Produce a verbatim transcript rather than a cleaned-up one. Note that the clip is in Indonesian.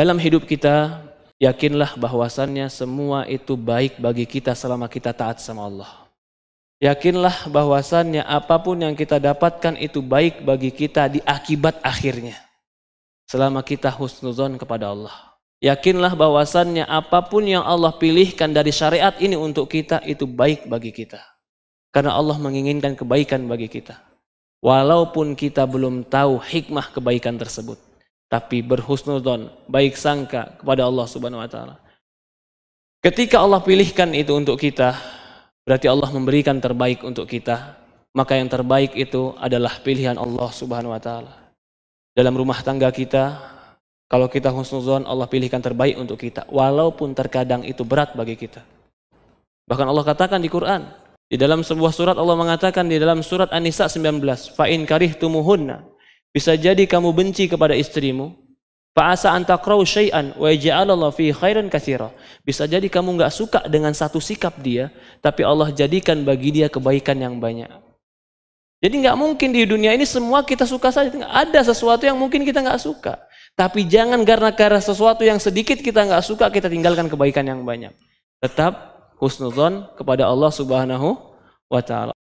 Dalam hidup kita, yakinlah bahwasannya semua itu baik bagi kita selama kita taat sama Allah. Yakinlah bahwasannya apapun yang kita dapatkan itu baik bagi kita di akibat akhirnya, selama kita husnuzon kepada Allah. Yakinlah bahwasannya apapun yang Allah pilihkan dari syariat ini untuk kita itu baik bagi kita, karena Allah menginginkan kebaikan bagi kita. Walaupun kita belum tahu hikmah kebaikan tersebut, tapi berhusnuzon, baik sangka kepada Allah Subhanahu Wa Taala. Ketika Allah pilihkan itu untuk kita, berarti Allah memberikan terbaik untuk kita. Maka yang terbaik itu adalah pilihan Allah Subhanahu Wa Taala. Dalam rumah tangga kita, kalau kita husnuzon, Allah pilihkan terbaik untuk kita, walaupun terkadang itu berat bagi kita. Bahkan Allah katakan di Quran, di dalam sebuah surat Allah mengatakan di dalam surat An-Nisa sembilan belas, fa'in karihtum hunna. Bisa jadi kamu benci kepada istrimu. Fa'asa antakrahu syai'an wa ja'alallahu fihi khairan katsiran. Bisa jadi kamu enggak suka dengan satu sikap dia, tapi Allah jadikan bagi dia kebaikan yang banyak. Jadi enggak mungkin di dunia ini semua kita suka saja. Ada sesuatu yang mungkin kita enggak suka. Tapi jangan karena karena sesuatu yang sedikit kita enggak suka, kita tinggalkan kebaikan yang banyak. Tetap husnuzon kepada Allah Subhanahu Wa Taala.